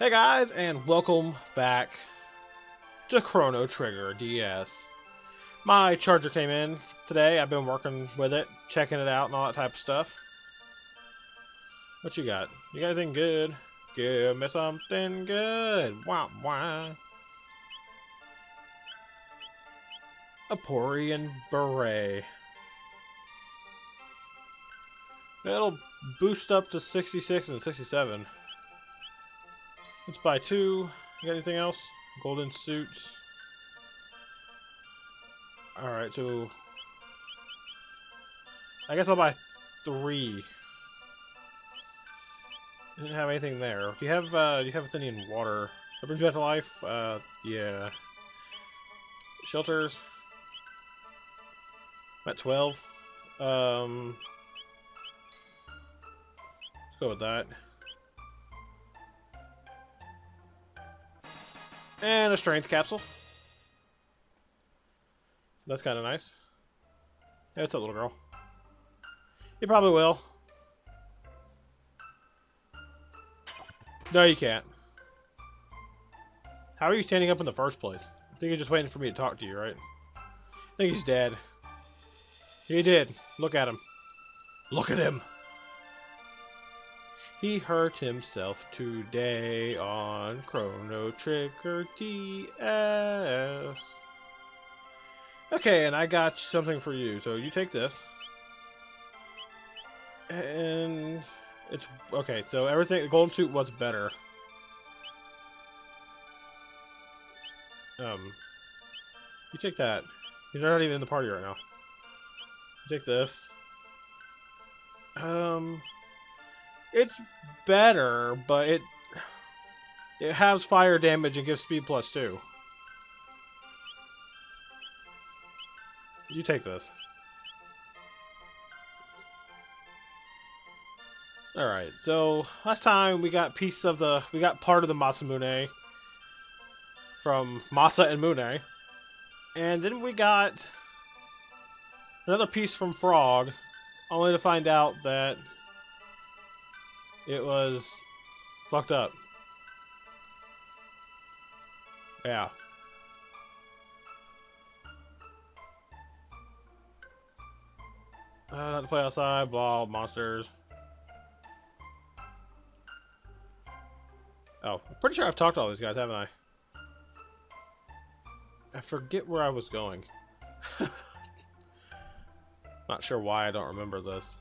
Hey guys, and welcome back to Chrono Trigger DS. My charger came in today. I've been working with it, checking it out and all that type of stuff. What you got? You got anything good? Give me something good. Wah, wah. A Porian Beret. That'll boost up to 66 and 67. Let's buy two. You got anything else? Golden suits. Alright, so I guess I'll buy three. Didn't have anything there. Do you have Athenian water? That brings you back to life? Yeah. Shelters. I'm at 12. Let's go with that. And a strength capsule. That's kind of nice. That's a little girl. You probably will. No, you can't. How are you standing up in the first place? I think you're just waiting for me to talk to you, right? I think he's dead. He did. Look at him. Look at him. He hurt himself today on Chrono Trigger DS. Okay, and I got something for you. So you take this. And it's okay, so everything, the golden suit was better. You take that. You're not even in the party right now. You take this. It's better, but it has fire damage and gives speed +2. You take this. All right. So last time we got part of the Masamune from Masa and Mune, and then we got another piece from Frog, only to find out that it was fucked up. Yeah. Not to play outside, blah, monsters. Oh, I'm pretty sure I've talked to all these guys, haven't I? I forget where I was going. Not sure why I don't remember this.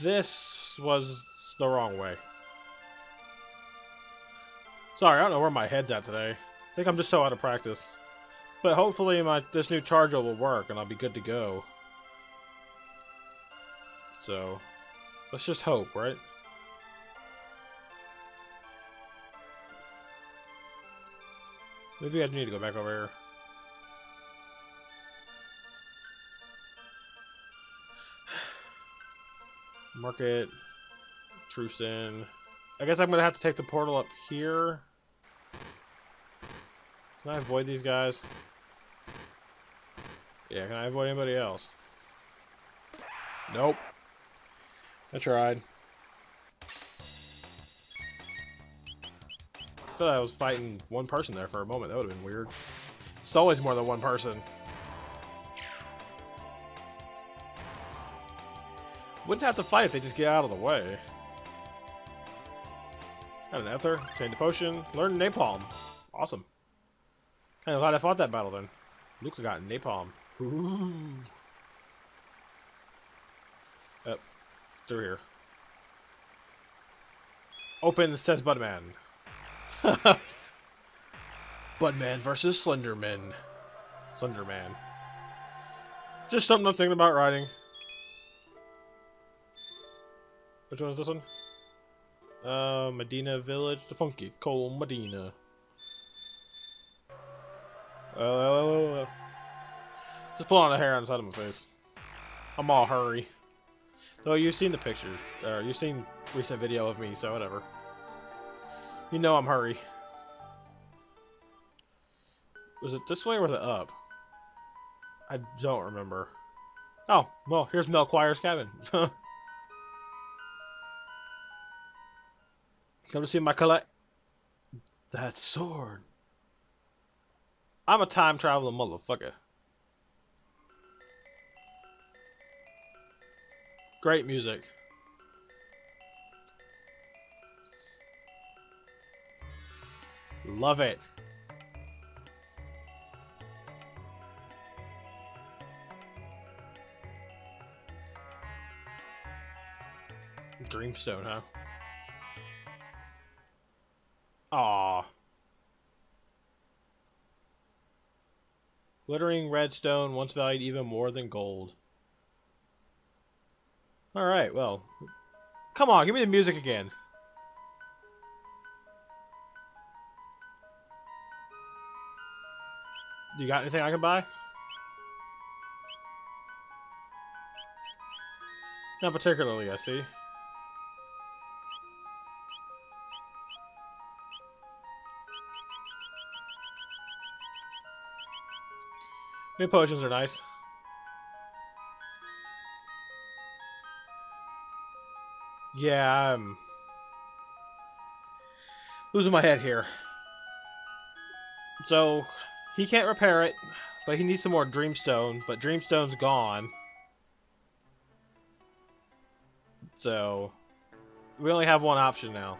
This was the wrong way. Sorry, I don't know where my head's at today. I think I'm just so out of practice. But hopefully this new charger will work and I'll be good to go. So, let's just hope, right? Maybe I need to go back over here. Market, truce in. I guess I'm gonna have to take the portal up here. Can I avoid these guys? Yeah, can I avoid anybody else? Nope. I tried. Thought I was fighting one person there for a moment. That would have been weird. It's always more than one person. Wouldn't have to fight if they just get out of the way. Got an ether, change the potion, learn napalm. Awesome. Kind of glad I fought that battle then. Lucca got napalm. Ooh. Up through here. Open says Budman. Budman versus Slenderman. Slenderman. Just something I'm thinking about writing. Which one is this one? Medina Village, the Funky Cole Medina. Just pulling the hair on the side of my face. I'm all hurry. Though you've seen the pictures, or you've seen recent video of me, so whatever. You know I'm hurry. Was it this way or was it up? I don't remember. Oh, well, here's Mel Choir's cabin. Come to see my collect. That sword. I'm a time traveling motherfucker. Great music. Love it. Dreamstone, huh? Aww. Glittering redstone, once valued even more than gold. Alright, well. Come on, give me the music again. You got anything I can buy? Not particularly, I see. New potions are nice. Yeah, I'm losing my head here. So, he can't repair it, but he needs some more Dreamstone, but Dreamstone's gone. So, we only have one option now.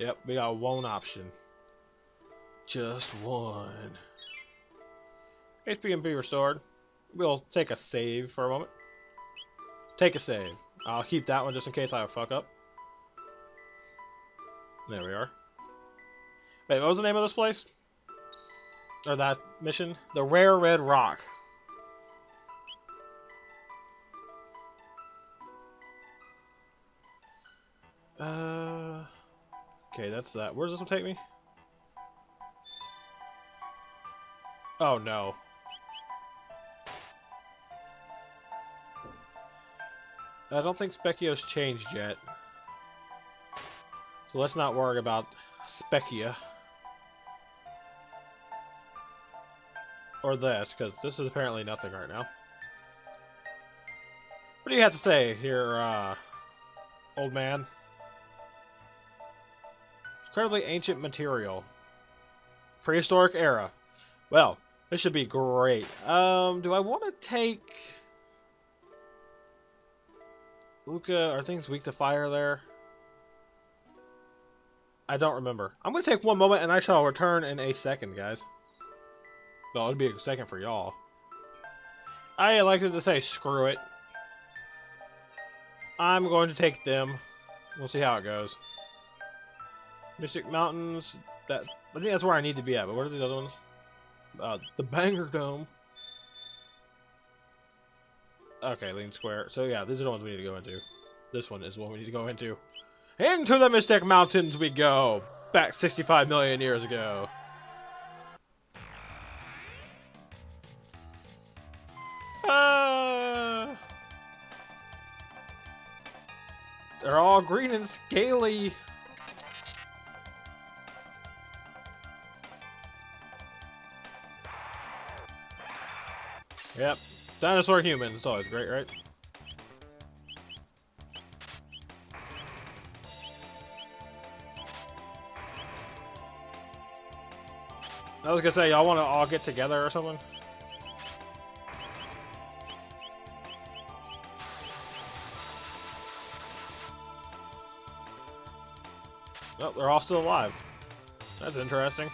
Yep, we got one option. Just one. HP and B restored. We'll take a save for a moment. Take a save. I'll keep that one just in case I fuck up. There we are. Wait, what was the name of this place? Or that mission? The Rare Red Rock. Okay, that's that. Where does this one take me? Oh no. I don't think Spekkio's changed yet. So let's not worry about Spekkio. Or this, because this is apparently nothing right now. What do you have to say here, old man? Incredibly ancient material. Prehistoric era. Well, this should be great. Do I want to take Lucca? Are things weak to fire there? I don't remember. I'm going to take one moment and I shall return in a second, guys. Well, it'll be a second for y'all. I elected to say screw it. I'm going to take them. We'll see how it goes. Mystic Mountains, that I think that's where I need to be at, but what are these other ones? The Banger Dome. Okay, Lean Square. So yeah, these are the ones we need to go into. This one is what we need to go into. Into the Mystic Mountains we go! Back 65 million years ago. They're all green and scaly. Yep. Dinosaur human. It's always great, right? I was gonna say, y'all want to all get together or something? Oh, they're all still alive. That's interesting.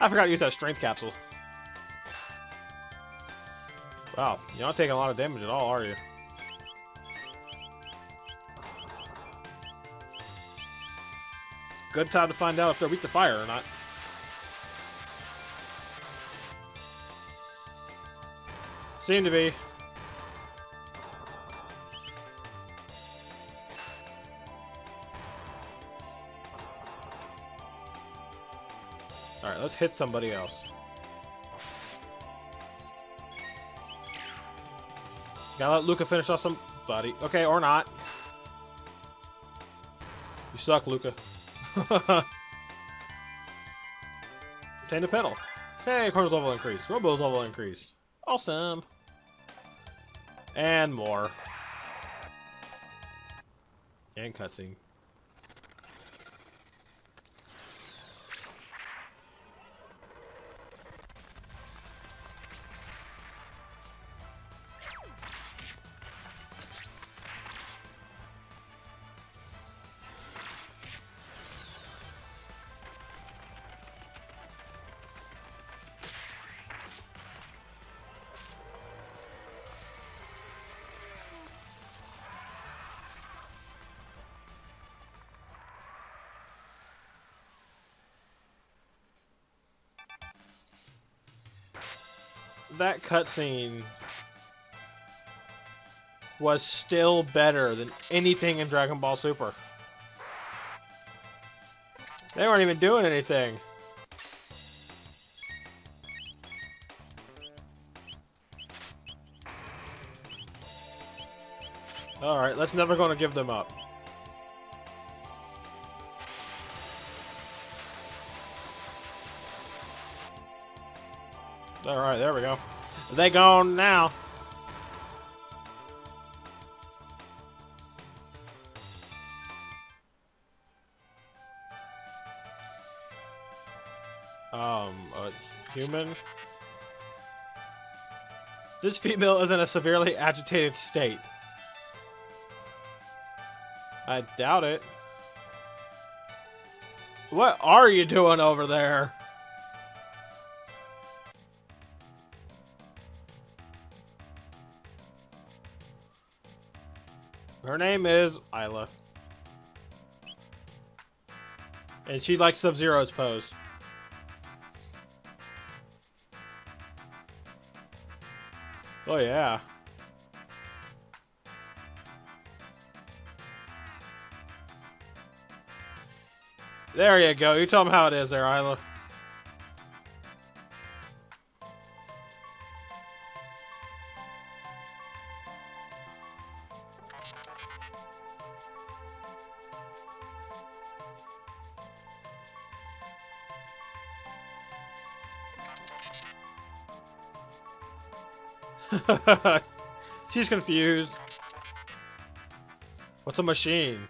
I forgot to use that strength capsule. Wow, you're not taking a lot of damage at all, are you? Good time to find out if they're weak to fire or not. Seem to be. Alright, let's hit somebody else. Gotta let Lucca finish off somebody. Okay, or not. You suck, Lucca. Tend to pedal. Hey, Crono's level increased. Robo's level increased. Awesome. And more. And cutscene. That cutscene was still better than anything in Dragon Ball Super. They weren't even doing anything. Alright, that's never gonna give them up. Alright, there we go. They gone now. A human? This female is in a severely agitated state. I doubt it. What are you doing over there? Her name is Isla. And she likes Sub-Zero's pose. Oh yeah. There you go. You tell them how it is there, Isla. She's confused. What's a machine?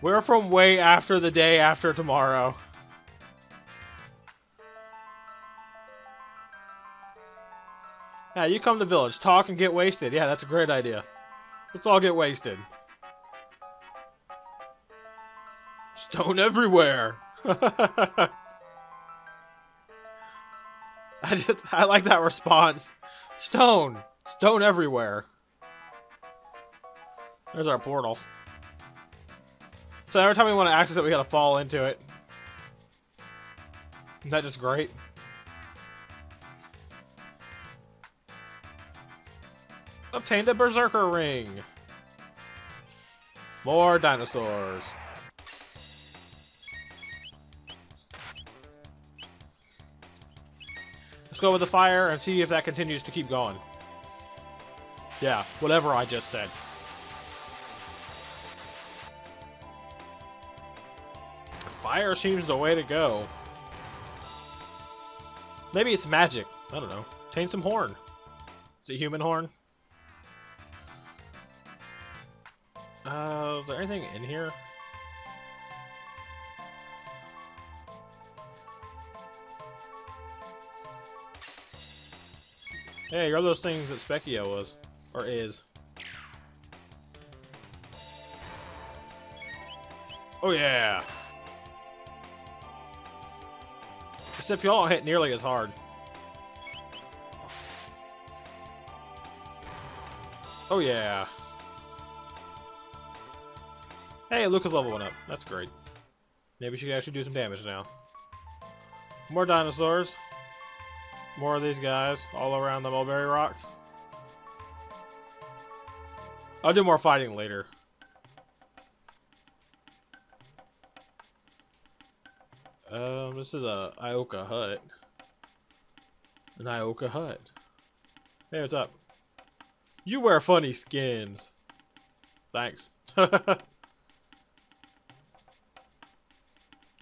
We're from way after the day after tomorrow. Yeah, you come to village, talk and get wasted. Yeah, that's a great idea. Let's all get wasted. Stone everywhere. I like that response. Stone. Stone everywhere. There's our portal. So every time we want to access it, we gotta fall into it. Isn't that just great? Obtained a berserker ring. More dinosaurs. Let's go with the fire and see if that continues to keep going. Yeah, whatever I just said. Fire seems the way to go. Maybe it's magic. I don't know. Obtain some horn. Is it human horn? Is there anything in here? Hey, you're those things that Spekkio was. Or is. Oh yeah! Except y'all don't hit nearly as hard. Oh yeah! Hey, Lucca's level 1 up. That's great. Maybe she can actually do some damage now. More dinosaurs. More of these guys all around the mulberry rocks. I'll do more fighting later. This is an Ioka hut. Hey, what's up? You wear funny skins. Thanks.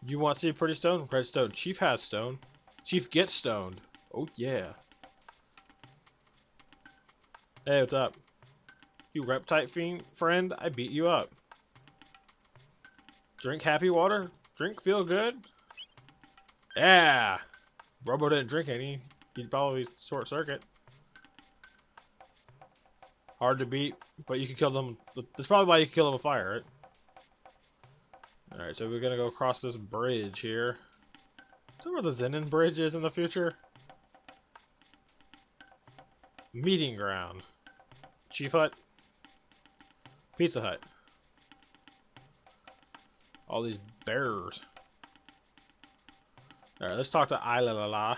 You want to see a pretty stone? Red stone. Chief has stone. Chief gets stoned. Oh, yeah. Hey, what's up? You Reptite fiend friend, I beat you up. Drink happy water? Drink feel good? Yeah! Robo didn't drink any. He'd probably short circuit. Hard to beat, but you can kill them. That's probably why you can kill them with fire, right? Alright, so we're gonna go across this bridge here. Is that where the Zenin bridge is in the future? Meeting ground. Chief Hut. Pizza Hut. All these bears. Alright, let's talk to Isla.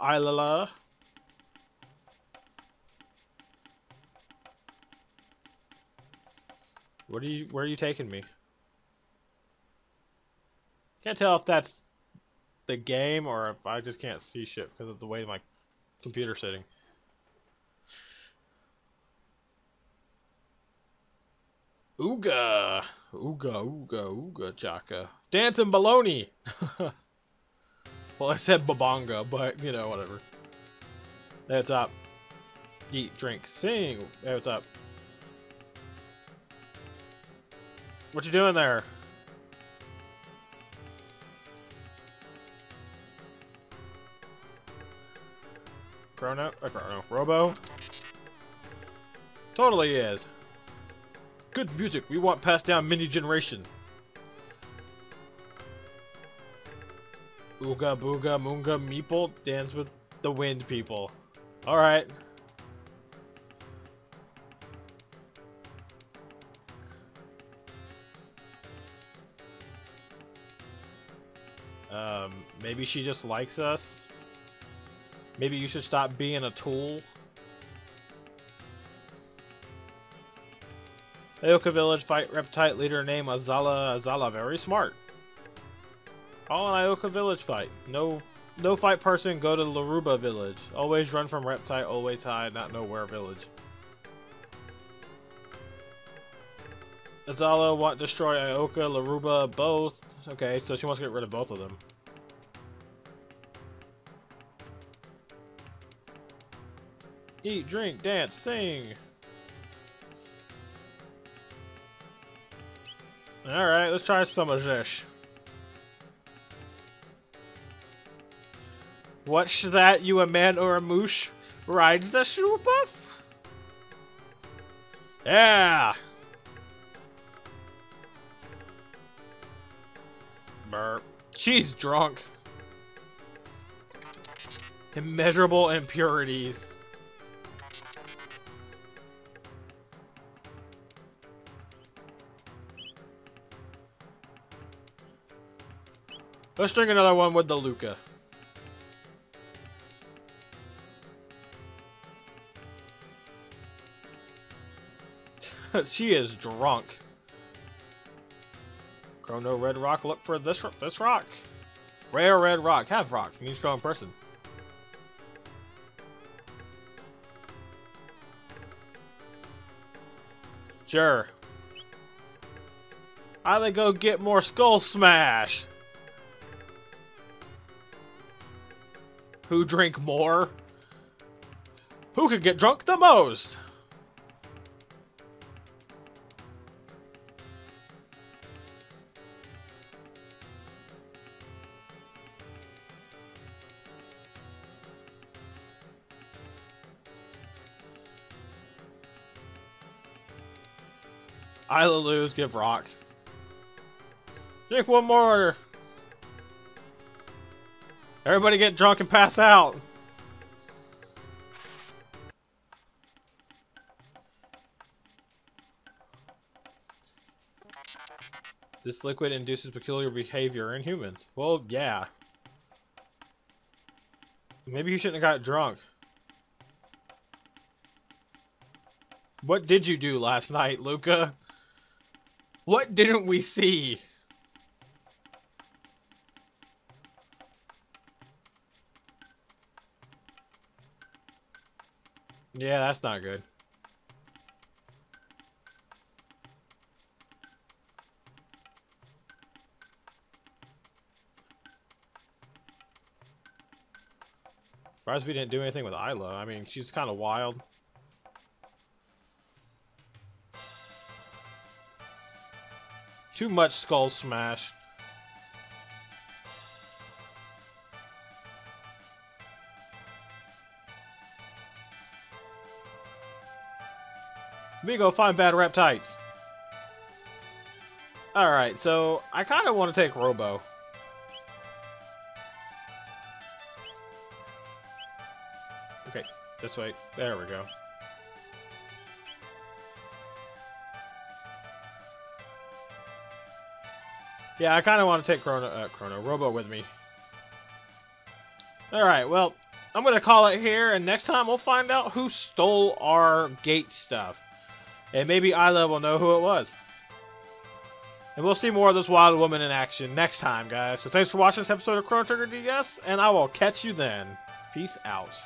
Isla. What are you, where are you taking me? Can't tell if that's the game or if I just can't see shit because of the way my computer's sitting. Ooga! Ooga, ooga, ooga, chaka. Dancing baloney! Well, I said babonga, but, you know, whatever. Hey, what's up? Eat, drink, sing. Hey, what's up? What you doing there? Crono, Robo. Totally is. Good music. We want passed down many generation. Ooga booga moonga meeple dance with the wind people. All right. Maybe she just likes us. Maybe you should stop being a tool. Ioka Village, fight Reptite leader named Azala. Azala, very smart. All in Ioka Village fight. No fight person, go to Laruba Village. Always run from Reptite, always hide, not nowhere village. Azala want destroy Ioka, Laruba, both. Okay, so she wants to get rid of both of them. Eat, drink, dance, sing. Alright, let's try some of this. What's that, you a man or a moosh? Rides the shoe buff? Yeah! Burp. She's drunk. Immeasurable impurities. Let's drink another one with the Lucca. She is drunk. Chrono Red Rock, look for this rock. Rare Red Rock, have rock, means strong person. Sure. I'll go get more skull smash. Who drink more? Who could get drunk the most? Isla lose, give rock. Drink one more. Everybody get drunk and pass out. This liquid induces peculiar behavior in humans. Well, yeah. Maybe you shouldn't have got drunk. What did you do last night, Lucca? What didn't we see? Yeah, that's not good. Surprised we didn't do anything with Isla. I mean, she's kind of wild. Too much skull smash. We go find bad Reptites. Alright, so I kind of want to take Robo. Okay, this way. There we go. Yeah, I kind of want to take Robo with me. Alright, well, I'm going to call it here, and next time we'll find out who stole our gate stuff. And maybe Isla will know who it was. And we'll see more of this wild woman in action next time, guys. So thanks for watching this episode of Chrono Trigger DS, and I will catch you then. Peace out.